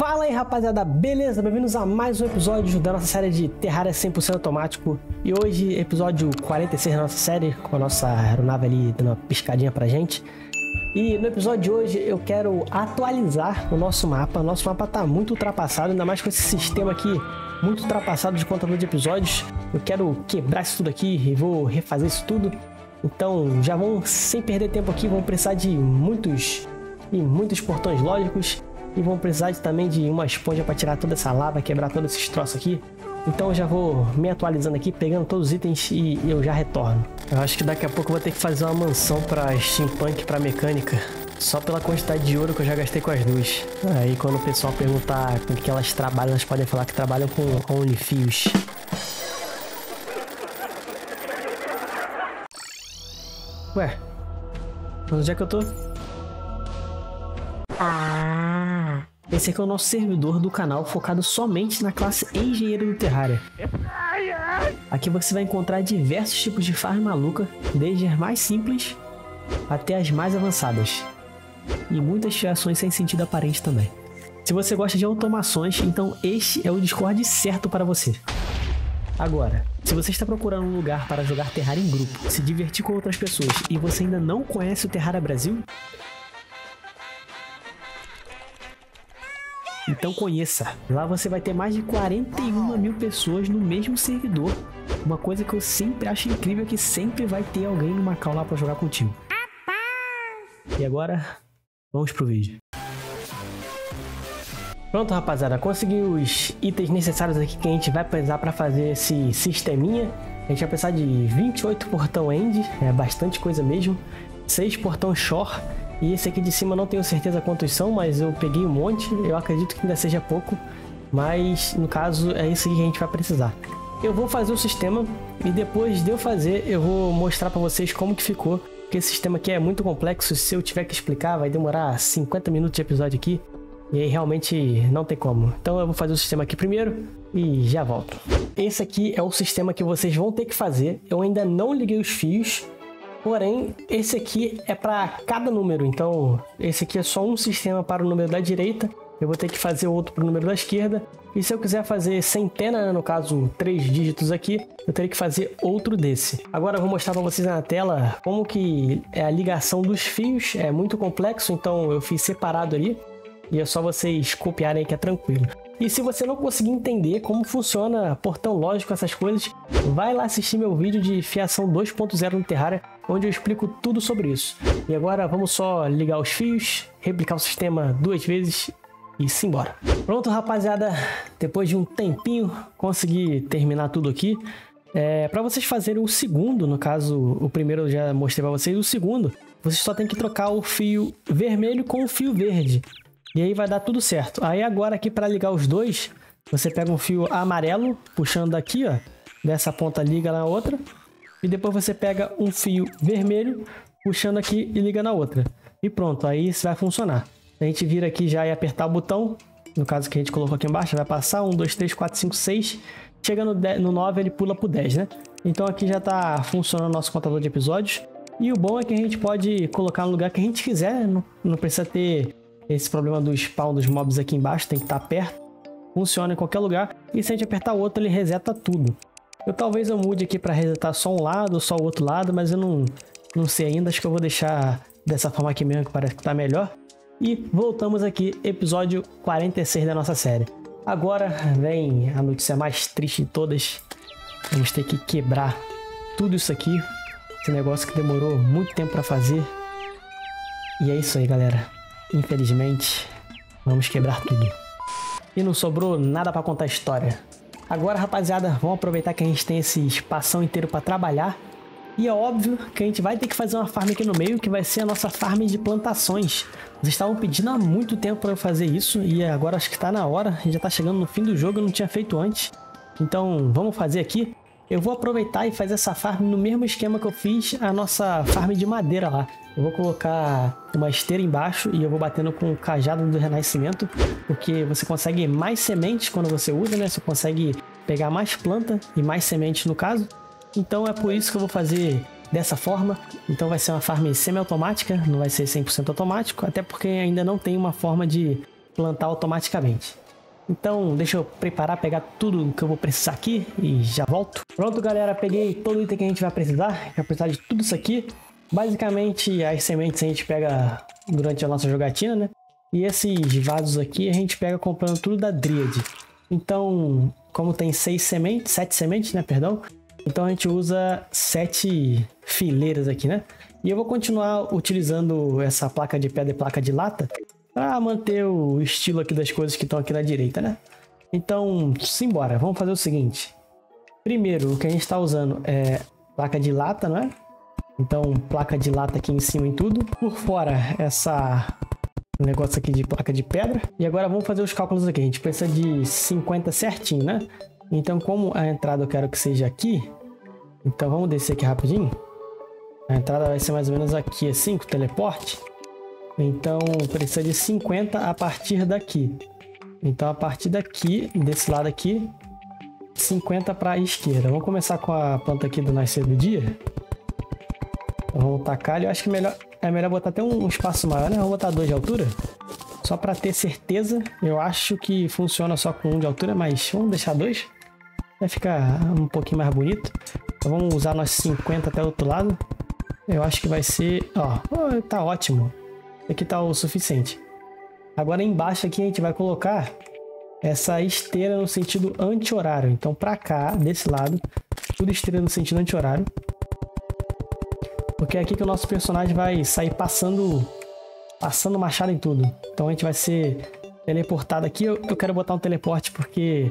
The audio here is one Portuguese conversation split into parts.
Fala aí, rapaziada, beleza? Bem-vindos a mais um episódio da nossa série de Terraria 100% automático. E hoje, episódio 46 da nossa série, com a nossa aeronave ali dando uma piscadinha pra gente. E no episódio de hoje eu quero atualizar o nosso mapa. O nosso mapa tá muito ultrapassado, ainda mais com esse sistema aqui muito ultrapassado de contador de episódios. Eu quero quebrar isso tudo aqui e vou refazer isso tudo. Então já vão, sem perder tempo aqui, vão precisar de muitos portões lógicos. E vão precisar também de uma esponja para tirar toda essa lava, quebrar todos esses troços aqui. Então eu já vou me atualizando aqui, pegando todos os itens e eu já retorno. Eu acho que daqui a pouco eu vou ter que fazer uma mansão para steampunk, para mecânica. Só pela quantidade de ouro que eu já gastei com as duas. Aí quando o pessoal perguntar com que elas trabalham, elas podem falar que trabalham com OnlyFans. Ué, onde é que eu tô? Esse aqui é o nosso servidor do canal, focado somente na classe Engenheiro do Terraria. Aqui você vai encontrar diversos tipos de farm maluca, desde as mais simples até as mais avançadas. E muitas criações sem sentido aparente também. Se você gosta de automações, então este é o Discord certo para você. Agora, se você está procurando um lugar para jogar Terraria em grupo, se divertir com outras pessoas e você ainda não conhece o Terraria Brasil, então conheça, lá você vai ter mais de 41.000 pessoas no mesmo servidor. Uma coisa que eu sempre acho incrível é que sempre vai ter alguém no Macau lá pra jogar contigo. E agora, vamos pro vídeo. Pronto, rapaziada, consegui os itens necessários aqui que a gente vai precisar pra fazer esse sisteminha. A gente vai precisar de 28 portão end, é bastante coisa mesmo, 6 portão shore. E esse aqui de cima não tenho certeza quantos são, mas eu peguei um monte, eu acredito que ainda seja pouco. Mas, no caso, é isso que a gente vai precisar. Eu vou fazer o sistema e depois de eu fazer, eu vou mostrar pra vocês como que ficou. Porque esse sistema aqui é muito complexo, se eu tiver que explicar vai demorar 50 minutos de episódio aqui. E aí realmente não tem como. Então eu vou fazer o sistema aqui primeiro e já volto. Esse aqui é o sistema que vocês vão ter que fazer, eu ainda não liguei os fios. Porém, esse aqui é para cada número, então esse aqui é só um sistema para o número da direita, eu vou ter que fazer outro para o número da esquerda, e se eu quiser fazer centena, no caso 3 dígitos aqui, eu teria que fazer outro desse. Agora eu vou mostrar para vocês na tela como que é a ligação dos fios, é muito complexo, então eu fiz separado ali, e é só vocês copiarem que é tranquilo. E se você não conseguir entender como funciona portão lógico, essas coisas, vai lá assistir meu vídeo de fiação 2.0 no Terraria, onde eu explico tudo sobre isso. E agora vamos só ligar os fios, replicar o sistema 2 vezes e simbora. Pronto, rapaziada, depois de um tempinho consegui terminar tudo aqui. Para vocês fazerem o segundo, no caso o primeiro eu já mostrei para vocês, o segundo vocês só tem que trocar o fio vermelho com o fio verde. E aí vai dar tudo certo. Aí agora aqui para ligar os dois, você pega um fio amarelo, puxando daqui, ó, dessa ponta liga na outra. E depois você pega um fio vermelho, puxando aqui e liga na outra. E pronto, aí isso vai funcionar. A gente vira aqui já e apertar o botão, no caso que a gente colocou aqui embaixo, vai passar 1, 2, 3, 4, 5, 6. Chega no 9, ele pula pro 10, né? Então aqui já tá funcionando o nosso contador de episódios. E o bom é que a gente pode colocar no lugar que a gente quiser, não precisa ter esse problema do spawn dos mobs aqui embaixo, tem que estar perto. Funciona em qualquer lugar. E se a gente apertar o outro, ele reseta tudo. Talvez eu mude aqui para resetar só um lado, só o outro lado, mas eu não sei ainda. Acho que eu vou deixar dessa forma aqui mesmo, que parece que tá melhor. E voltamos aqui, episódio 46 da nossa série. Agora vem a notícia mais triste de todas. Vamos ter que quebrar tudo isso aqui. Esse negócio que demorou muito tempo para fazer. E é isso aí, galera. Infelizmente, vamos quebrar tudo. E não sobrou nada para contar a história. Agora, rapaziada, vamos aproveitar que a gente tem esse espação inteiro para trabalhar. E é óbvio que a gente vai ter que fazer uma farm aqui no meio, que vai ser a nossa farm de plantações. Vocês estavam pedindo há muito tempo para eu fazer isso, e agora acho que está na hora. Já está chegando no fim do jogo, eu não tinha feito antes. Então, vamos fazer aqui. Eu vou aproveitar e fazer essa farm no mesmo esquema que eu fiz a nossa farm de madeira lá. Eu vou colocar uma esteira embaixo e eu vou batendo com o cajado do Renascimento, porque você consegue mais sementes quando você usa, né? Você consegue pegar mais planta e mais sementes no caso. Então é por isso que eu vou fazer dessa forma. Então vai ser uma farm semi-automática, não vai ser 100% automático, até porque ainda não tem uma forma de plantar automaticamente. Então deixa eu preparar, pegar tudo que eu vou precisar aqui e já volto. Pronto galera, peguei todo o item que a gente vai precisar. A gente vai precisar de tudo isso aqui. Basicamente as sementes a gente pega durante a nossa jogatina, né? E esses vasos aqui a gente pega comprando tudo da Dríade. Então, como tem 7 sementes, né? Perdão. Então a gente usa 7 fileiras aqui, né? E eu vou continuar utilizando essa placa de pedra e placa de lata para manter o estilo aqui das coisas que estão aqui na direita, né? Então, simbora. Vamos fazer o seguinte. Primeiro, o que a gente está usando é placa de lata, não é? Então, placa de lata aqui em cima em tudo. Por fora, essa negócio aqui de placa de pedra. E agora vamos fazer os cálculos aqui. A gente precisa de 50 certinho, né? Então, como a entrada eu quero que seja aqui, então vamos descer aqui rapidinho. A entrada vai ser mais ou menos aqui, assim, com o teleporte. Então, precisa de 50 a partir daqui. Então, a partir daqui, desse lado aqui, 50 para a esquerda. Vamos começar com a planta aqui do nascer do dia. Então, vamos tacar. Eu acho que é melhor botar até um espaço maior, né? Vamos botar 2 de altura. Só para ter certeza, eu acho que funciona só com 1 de altura, mas vamos deixar 2. Vai ficar um pouquinho mais bonito. Então, vamos usar nós 50 até o outro lado. Eu acho que vai ser, ó, tá ótimo. Aqui tá o suficiente. Agora embaixo aqui a gente vai colocar essa esteira no sentido anti-horário. Então pra cá, desse lado, tudo esteira no sentido anti-horário. Porque é aqui que o nosso personagem vai sair passando machado em tudo. Então a gente vai ser teleportado aqui. Eu quero botar um teleporte porque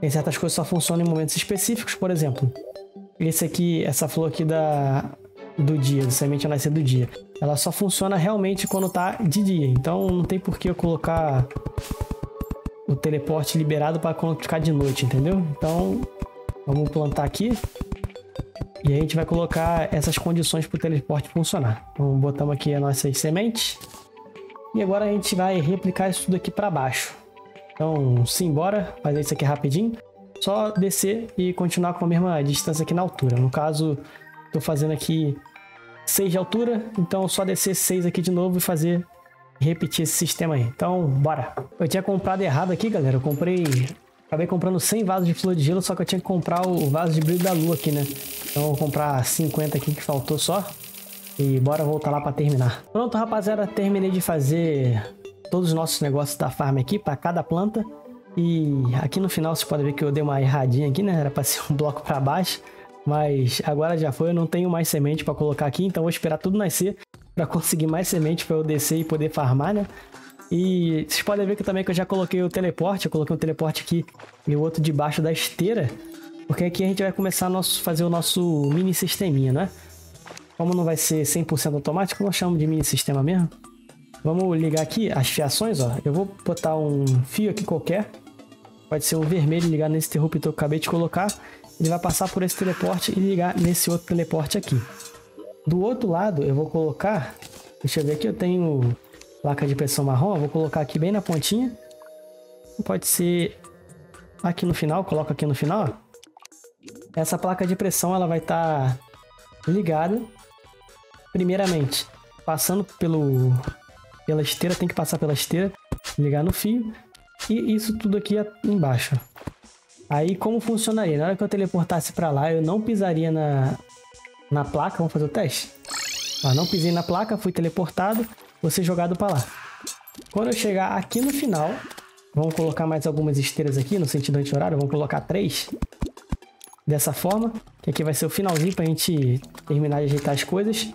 tem certas coisas que só funcionam em momentos específicos. Por exemplo, esse aqui, essa flor aqui do dia, do semente ao nascer do dia. Ela só funciona realmente quando tá de dia. Então não tem por que eu colocar o teleporte liberado para quando ficar de noite, entendeu? Então vamos plantar aqui. E a gente vai colocar essas condições para o teleporte funcionar. Então botamos aqui as nossas sementes. E agora a gente vai replicar isso tudo aqui para baixo. Então simbora, fazer isso aqui rapidinho. Só descer e continuar com a mesma distância aqui na altura. No caso, tô fazendo aqui 6 de altura, então só descer 6 aqui de novo e fazer, repetir esse sistema aí. Então, bora! Eu tinha comprado errado aqui, galera. Acabei comprando 100 vasos de flor de gelo, só que eu tinha que comprar o vaso de brilho da lua aqui, né? Então eu vou comprar 50 aqui que faltou só. E bora voltar lá para terminar. Pronto, rapaziada. Terminei de fazer todos os nossos negócios da farm aqui, para cada planta. E aqui no final, vocês podem ver que eu dei uma erradinha aqui, né? Era para ser um bloco para baixo. Mas agora já foi, eu não tenho mais semente para colocar aqui, então vou esperar tudo nascer para conseguir mais semente para eu descer e poder farmar, né? E vocês podem ver que também que eu já coloquei o teleporte, eu coloquei um teleporte aqui e o outro debaixo da esteira, porque aqui a gente vai começar a fazer o nosso mini sisteminha, né? Como não vai ser 100% automático, nós chamamos de mini sistema mesmo. Vamos ligar aqui as fiações, ó. Eu vou botar um fio aqui qualquer, pode ser um vermelho, ligar nesse interruptor que eu acabei de colocar. Ele vai passar por esse teleporte e ligar nesse outro teleporte aqui. Do outro lado eu vou colocar, deixa eu ver aqui, eu tenho placa de pressão marrom, eu vou colocar aqui bem na pontinha. Pode ser aqui no final, coloca aqui no final, ó. Essa placa de pressão ela vai estar ligada primeiramente, passando pela esteira, tem que passar pela esteira, ligar no fio e isso tudo aqui embaixo. Aí como funcionaria? Na hora que eu teleportasse para lá, eu não pisaria na placa. Vamos fazer o teste? Ó, não pisei na placa, fui teleportado, vou ser jogado para lá. Quando eu chegar aqui no final, vamos colocar mais algumas esteiras aqui no sentido anti-horário, vamos colocar 3. Dessa forma, que aqui vai ser o finalzinho para a gente terminar de ajeitar as coisas.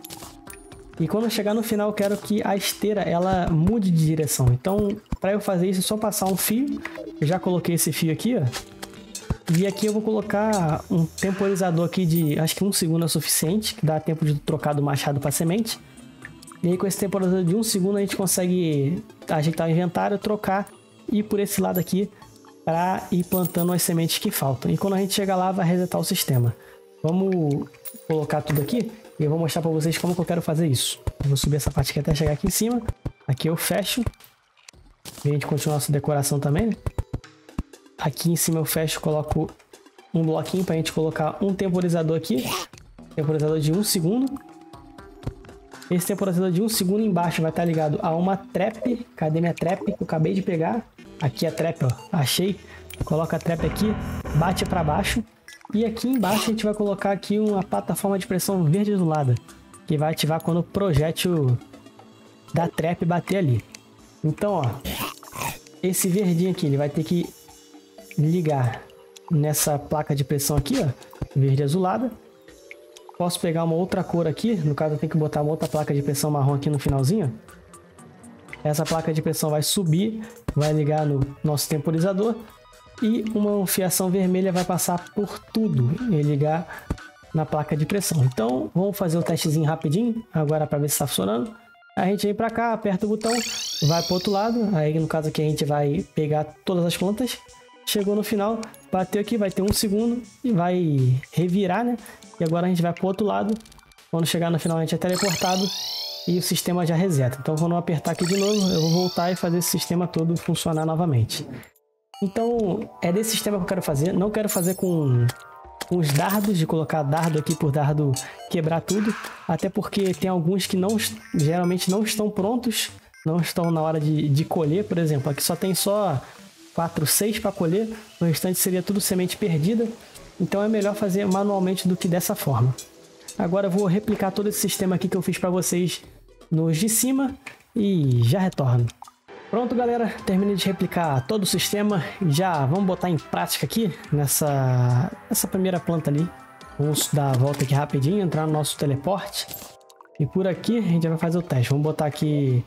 E quando eu chegar no final, eu quero que a esteira ela mude de direção. Então, para eu fazer isso, é só passar um fio. Eu já coloquei esse fio aqui, ó. E aqui eu vou colocar um temporizador aqui de, acho que 1 segundo é suficiente, que dá tempo de trocar do machado para semente. E aí com esse temporizador de 1 segundo a gente consegue ajeitar o inventário, trocar e ir por esse lado aqui para ir plantando as sementes que faltam. E quando a gente chegar lá vai resetar o sistema. Vamos colocar tudo aqui e eu vou mostrar para vocês como que eu quero fazer isso. Eu vou subir essa parte aqui até chegar aqui em cima. Aqui eu fecho. E a gente continua a nossa decoração também, né? Aqui em cima eu fecho, coloco um bloquinho para a gente colocar um temporizador aqui. Temporizador de 1 segundo. Esse temporizador de 1 segundo embaixo vai estar ligado a uma trap. Cadê minha trap que eu acabei de pegar? Aqui a trap, ó. Achei. Coloca a trap aqui, bate para baixo. E aqui embaixo a gente vai colocar aqui uma plataforma de pressão verde azulada, que vai ativar quando o projétil da trap bater ali. Então, ó, esse verdinho aqui, ele vai ter que ligar nessa placa de pressão aqui, ó, verde azulada. Posso pegar uma outra cor aqui, no caso eu tenho que botar uma outra placa de pressão marrom aqui no finalzinho. Essa placa de pressão vai subir, vai ligar no nosso temporizador. E uma fiação vermelha vai passar por tudo e ligar na placa de pressão. Então vamos fazer um testezinho rapidinho agora para ver se está funcionando. A gente vem para cá, aperta o botão, vai para o outro lado. Aí no caso aqui a gente vai pegar todas as plantas. Chegou no final, bateu aqui, vai ter 1 segundo e vai revirar, né? E agora a gente vai para o outro lado. Quando chegar no final a gente é teleportado e o sistema já reseta. Então quando eu apertar aqui de novo, eu vou voltar e fazer esse sistema todo funcionar novamente. Então, é desse sistema que eu quero fazer. Não quero fazer com os dardos, de colocar dardo aqui por dardo quebrar tudo. Até porque tem alguns que não, geralmente não estão prontos, não estão na hora de colher, por exemplo. Aqui só tem só 4, 6 para colher, o restante seria tudo semente perdida. Então é melhor fazer manualmente do que dessa forma. Agora eu vou replicar todo esse sistema aqui que eu fiz para vocês nos de cima e já retorno. Pronto, galera, terminei de replicar todo o sistema. Já vamos botar em prática aqui nessa primeira planta ali. Vamos dar a volta aqui rapidinho, entrar no nosso teleporte. E por aqui a gente vai fazer o teste. Vamos botar aqui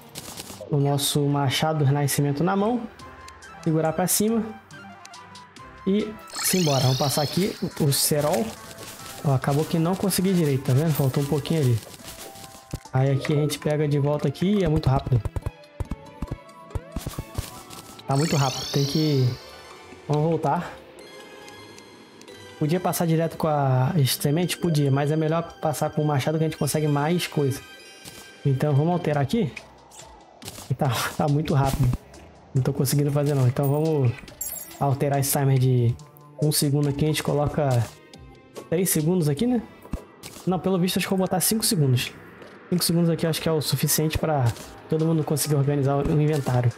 o nosso machado Renascimento na mão, segurar para cima e simbora. Vamos passar aqui o cerol. Ó, acabou que não consegui direito, tá vendo? Faltou um pouquinho ali. Aí aqui a gente pega de volta aqui e é muito rápido. Tá muito rápido, tem que... Vamos voltar. Podia passar direto com a semente? Podia, mas é melhor passar com o machado que a gente consegue mais coisa. Então vamos alterar aqui. Tá muito rápido. Não tô conseguindo fazer não. Então vamos alterar esse timer de 1 segundo aqui. A gente coloca 3 segundos aqui, né? Não, pelo visto acho que vou botar 5 segundos. 5 segundos aqui acho que é o suficiente para todo mundo conseguir organizar o inventário.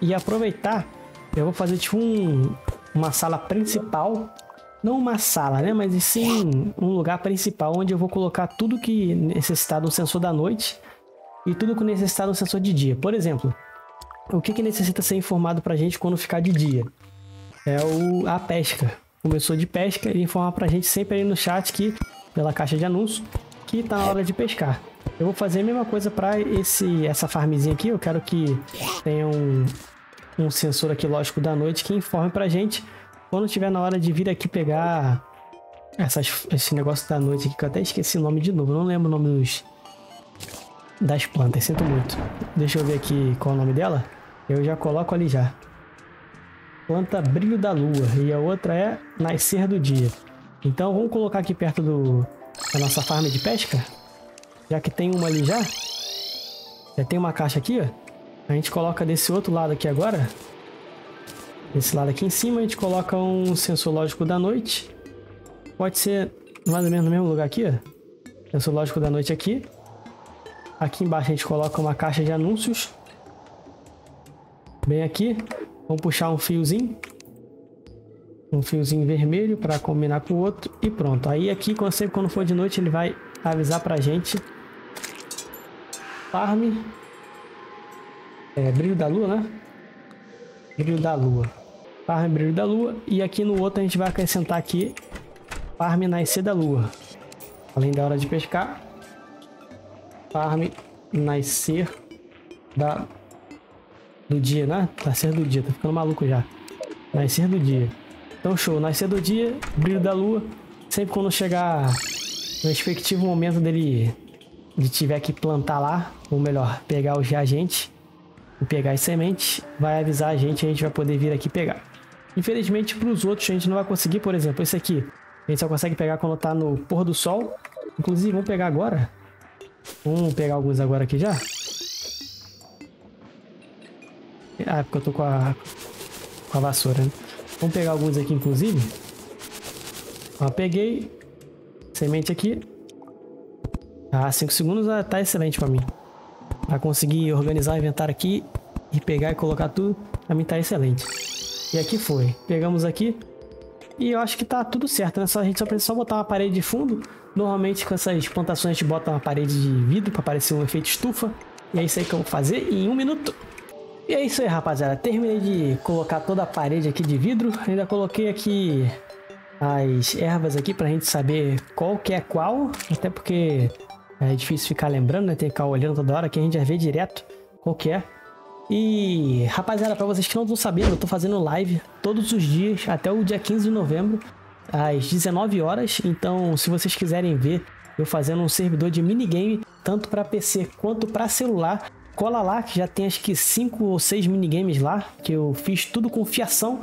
E aproveitar, eu vou fazer tipo uma sala principal. Não uma sala, né? Mas sim um lugar principal onde eu vou colocar tudo que necessitar do sensor da noite e tudo que necessitar do sensor de dia. Por exemplo, o que necessita ser informado pra gente quando ficar de dia? É a pesca. Começou de pesca e informar pra gente sempre aí no chat que, pela caixa de anúncio, que tá na hora de pescar. Eu vou fazer a mesma coisa para essa farmzinha aqui. Eu quero que tenha um sensor aqui, lógico, da noite que informe pra gente quando tiver na hora de vir aqui pegar esse negócio da noite aqui, que eu até esqueci o nome de novo. Não lembro o nome das plantas, sinto muito. Deixa eu ver aqui qual é o nome dela. Eu já coloco ali já. Planta Brilho da Lua e a outra é Nascer do Dia. Então vamos colocar aqui perto da nossa farm de pesca. Já que tem uma ali já. Já tem uma caixa aqui, ó. A gente coloca desse outro lado aqui agora. Desse lado aqui em cima, a gente coloca um sensor lógico da noite. Pode ser mais ou menos no mesmo lugar aqui, ó. Sensor lógico da noite aqui. Aqui embaixo a gente coloca uma caixa de anúncios. Bem aqui. Vamos puxar um fiozinho. Um fiozinho vermelho para combinar com o outro. E pronto. Aí aqui, sempre quando for de noite, ele vai avisar pra gente. Farm Brilho da Lua, né? Brilho da Lua. Farm Brilho da Lua. E aqui no outro a gente vai acrescentar aqui Farm Nascer da Lua. Além da hora de pescar, Farm Nascer do Dia, né? Nascer do Dia, tá ficando maluco já. Nascer do Dia. Então show, Nascer do Dia, Brilho da Lua. Sempre quando chegar no respectivo momento dele tiver que plantar lá, ou melhor, pegar os reagentes e pegar as sementes, vai avisar a gente vai poder vir aqui pegar. Infelizmente para os outros a gente não vai conseguir, por exemplo, esse aqui a gente só consegue pegar quando tá no pôr do sol. Inclusive vamos pegar agora. Vamos pegar alguns agora aqui já. Ah, é porque eu tô com a vassoura, né? Vamos pegar alguns aqui inclusive. Ó, peguei semente aqui. Ah, 5 segundos tá excelente pra mim. Pra conseguir organizar o inventário aqui e pegar e colocar tudo, pra mim tá excelente. E aqui foi. Pegamos aqui. E eu acho que tá tudo certo, né? Só, a gente só precisa só botar uma parede de fundo. Normalmente com essas plantações a gente bota uma parede de vidro pra parecer um efeito estufa. E é isso aí que eu vou fazer em 1 minuto. E é isso aí, rapaziada. Terminei de colocar toda a parede aqui de vidro. Ainda coloquei aqui as ervas aqui pra gente saber qual que é qual. Até porque é difícil ficar lembrando, né? Tem que ficar olhando toda hora, que a gente já vê direto qual que é. E, rapaziada, pra vocês que não estão sabendo, eu tô fazendo live todos os dias até o dia 15 de novembro, às 19 horas. Então, se vocês quiserem ver eu fazendo um servidor de minigame, tanto para PC quanto para celular, cola lá, que já tem acho que 5 ou 6 minigames lá, que eu fiz tudo com fiação.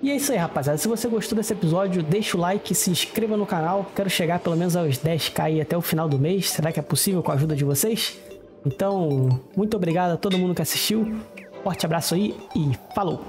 E é isso aí, rapaziada. Se você gostou desse episódio, deixa o like, se inscreva no canal. Quero chegar pelo menos aos 10k até o final do mês. Será que é possível com a ajuda de vocês? Então, muito obrigado a todo mundo que assistiu, forte abraço aí e falou!